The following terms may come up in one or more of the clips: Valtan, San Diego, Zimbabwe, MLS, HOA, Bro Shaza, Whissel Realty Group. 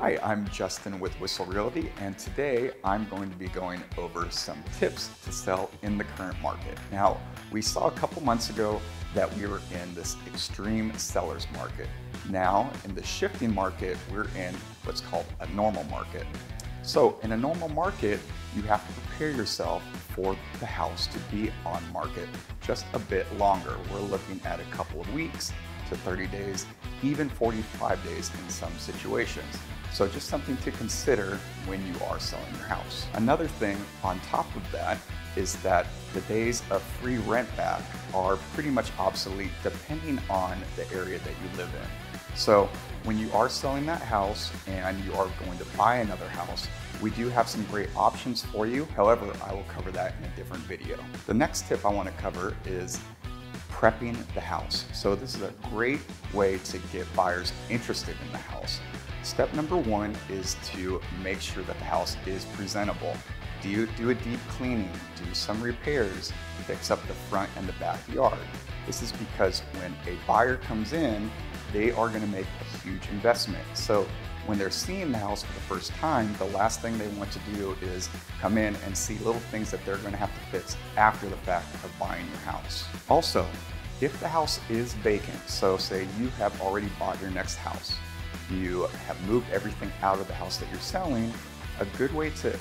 Hi, I'm Justin with Whissel Realty, and today I'm going to be going over some tips to sell in the current market. Now, we saw a couple months ago that we were in this extreme seller's market. Now, in the shifting market, we're in what's called a normal market. So, in a normal market, you have to prepare yourself for the house to be on market just a bit longer. We're looking at a couple of weeks to 30 days, even 45 days in some situations. So just something to consider when you are selling your house. Another thing on top of that is that the days of free rent back are pretty much obsolete depending on the area that you live in. So when you are selling that house and you are going to buy another house, we do have some great options for you. However, I will cover that in a different video. The next tip I want to cover is prepping the house. So this is a great way to get buyers interested in the house. Step number one is to make sure that the house is presentable. Do a deep cleaning, do some repairs, fix up the front and the backyard. This is because when a buyer comes in, they are going to make a huge investment. So when they're seeing the house for the first time, the last thing they want to do is come in and see little things that they're going to have to fix after the fact of buying your house. Also, if the house is vacant, so say you have already bought your next house, you have moved everything out of the house that you're selling, a good way to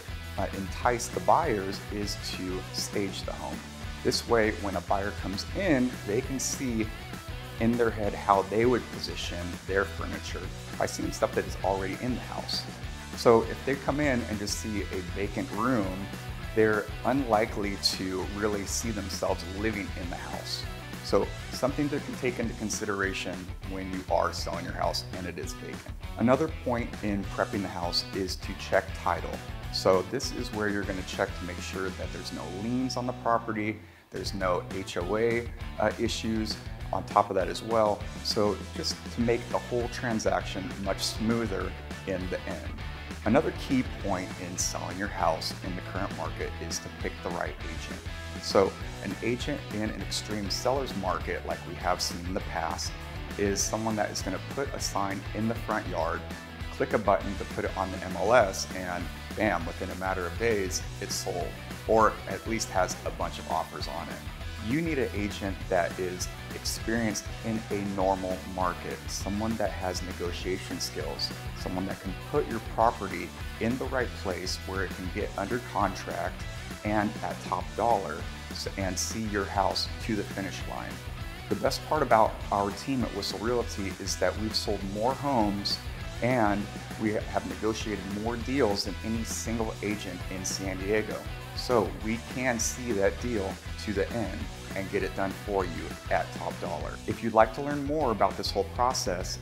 entice the buyers is to stage the home. This way, when a buyer comes in, they can see in their head how they would position their furniture by seeing stuff that is already in the house. So if they come in and just see a vacant room, they're unlikely to really see themselves living in the house. So something that can take into consideration when you are selling your house and it is vacant. Another point in prepping the house is to check title. So this is where you're going to check to make sure that there's no liens on the property, there's no HOA issues on top of that as well. So just to make the whole transaction much smoother in the end. Another key point in selling your house in the current market is to pick the right agent. So an agent in an extreme seller's market, like we have seen in the past, is someone that is going to put a sign in the front yard, click a button to put it on the MLS, and bam, within a matter of days, it's sold, or at least has a bunch of offers on it. You need an agent that is experienced in a normal market, someone that has negotiation skills, someone that can put your property in the right place where it can get under contract and at top dollar and see your house to the finish line. The best part about our team at Whissel Realty is that we've sold more homes and we have negotiated more deals than any single agent in San Diego. So we can see that deal to the end and get it done for you at top dollar. If you'd like to learn more about this whole process,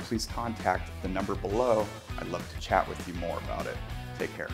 please contact the number below. I'd love to chat with you more about it. Take care.